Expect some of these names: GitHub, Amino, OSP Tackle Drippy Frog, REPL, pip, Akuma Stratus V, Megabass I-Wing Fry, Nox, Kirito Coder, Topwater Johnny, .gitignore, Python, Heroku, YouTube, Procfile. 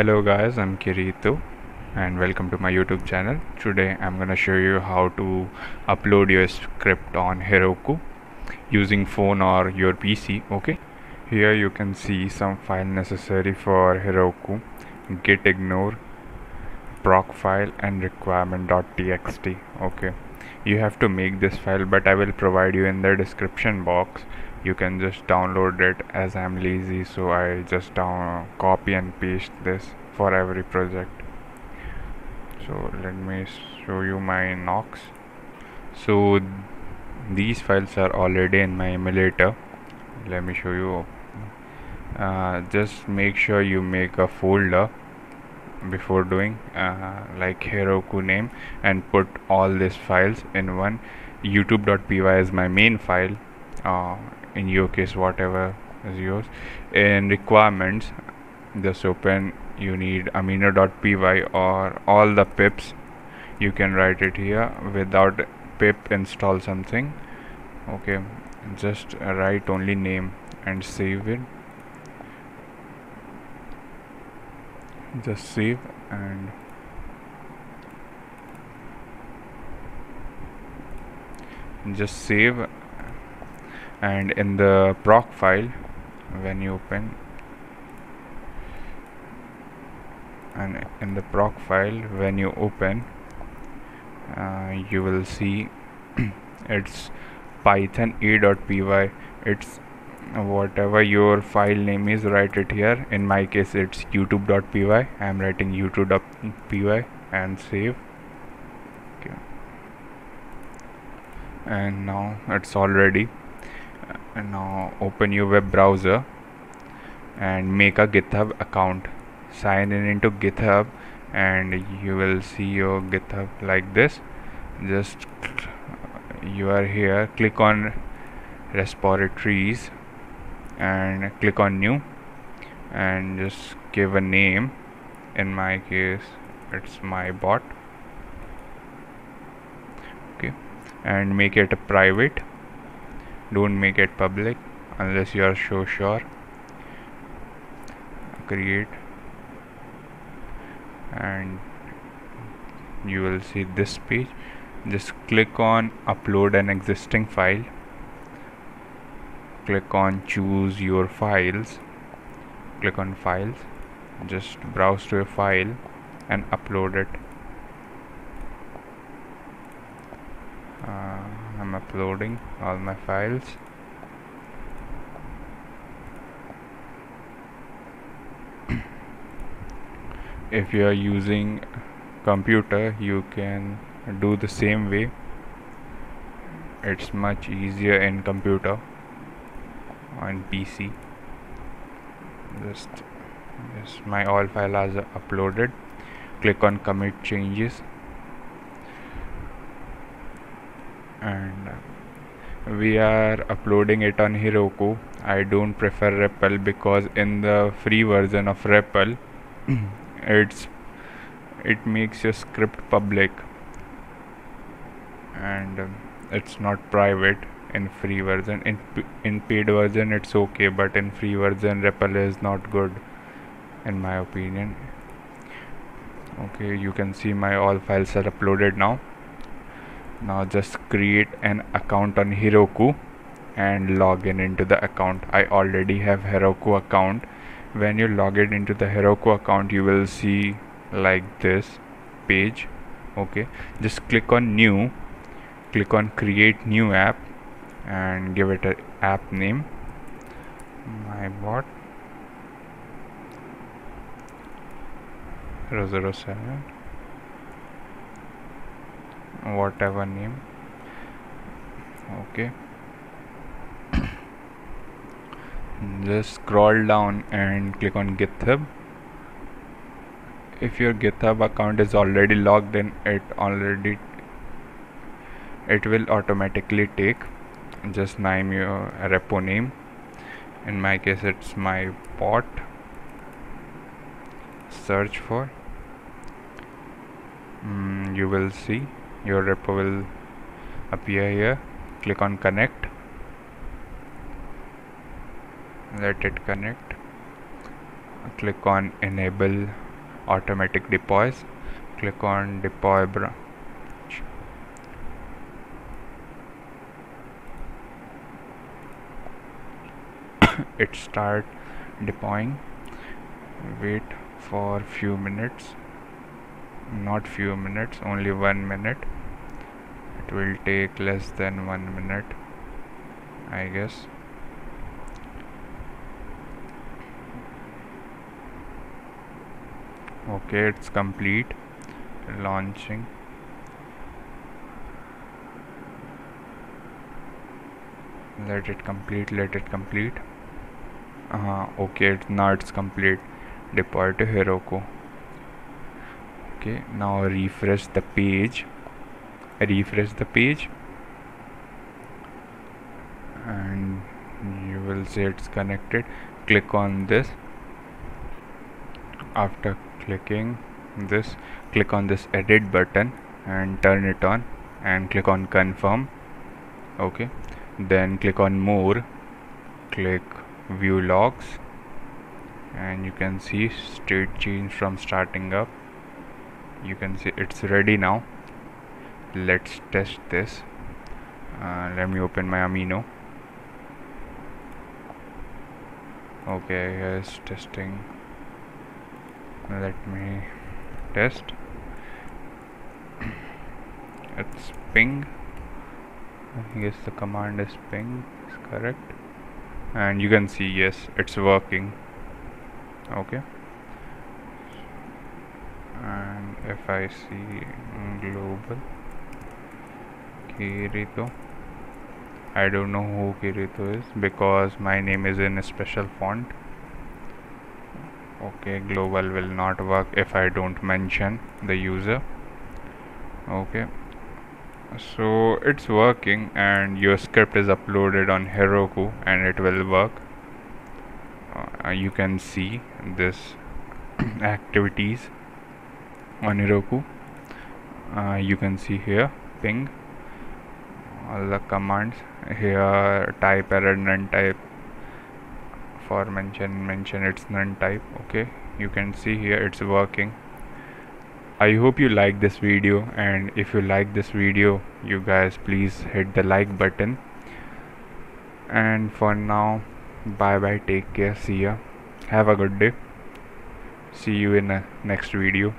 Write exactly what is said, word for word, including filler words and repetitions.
Hello guys, I'm Kirito and welcome to my YouTube channel. Today I'm gonna show you how to upload your script on Heroku using phone or your P C. Okay, here you can see some file necessary for Heroku: git ignore, Procfile, and requirement dot t x t. Okay, you have to make this file, but I will provide you in the description box. You can just download it, as I'm lazy, so I'll just down copy and paste this for every project. So let me show you my Nox. So these files are already in my emulator. Let me show you. Uh, just make sure you make a folder before doing uh, like Heroku name and put all these files in one. YouTube dot p y is my main file. Uh, in your case, whatever is yours. In requirements, just open, you need amino dot p y or all the pips. You can write it here without pip install something. Okay, just write only name and save it. Just save and just save. And in the proc file, when you open, and in the proc file when you open uh, you will see it's python a dot p y. It's whatever your file name is, write it here. In my case it's youtube dot p y. I am writing youtube dot p y and save. Okay, and now it's already. And now open your web browser and make a GitHub account. Sign in into GitHub and you will see your GitHub like this. Just you are here, click on repositories and click on new and just give a name. In my case it's my bot. Okay, and make it a private. Don't make it public unless you are so sure. Create, and you will see this page. Just click on upload an existing file. Click on choose your files. Click on files. Just browse to a file and upload it. Uh, I'm uploading all my files. If you are using computer, you can do the same way. It's much easier in computer, on P C. Just, just my all files are uploaded. Click on commit changes. And we are uploading it on Heroku. I don't prefer R E P L because in the free version of R E P L it's it makes your script public and um, it's not private in free version. In, in paid version it's okay, but in free version R E P L is not good in my opinion. Okay, you can see my all files are uploaded now. Now just create an account on Heroku and log in into the account. I already have Heroku account. When you log in into the Heroku account, you will see like this page. Okay, just click on new, click on create new app and give it an app name, my bot zero zero seven, whatever name. Okay, just scroll down and click on GitHub. If your GitHub account is already logged in, it already it will automatically take. Just name your repo name. In my case it's my bot. Search for mm, you will see your repo will appear here. Click on connect. Let it connect. Click on enable automatic deploys. Click on deploy branch. It start deploying. Wait for few minutes. Not few minutes, only one minute. It will take less than one minute, I guess. Okay, it's complete. Launching. Let it complete. Let it complete. Uh, okay, it's now it's complete. Deploy to Heroku. Okay, now refresh the page. Refresh the page, and you will see it's connected. Click on this. After clicking this, click on this edit button and turn it on, and click on confirm. Okay, then click on more, click view logs, and you can see state change from starting up. You can see it's ready now. Let's test this. Uh, let me open my Amino. Okay, here's testing. Let me test. It's ping. I guess the command is ping, is correct. And you can see, yes, it's working. Okay. And if I see global Kirito, I don't know who Kirito is because my name is in a special font. Okay, global will not work if I don't mention the user. Okay, so it's working, and your script is uploaded on Heroku and it will work. Uh, you can see this activities on Heroku. Uh, you can see here ping, all the commands here, type error none, type for mention mention it's none type. Okay, you can see here it's working. I hope you like this video, and if you like this video, you guys please hit the like button. And for now, bye bye, take care, see ya, have a good day, see you in the next video.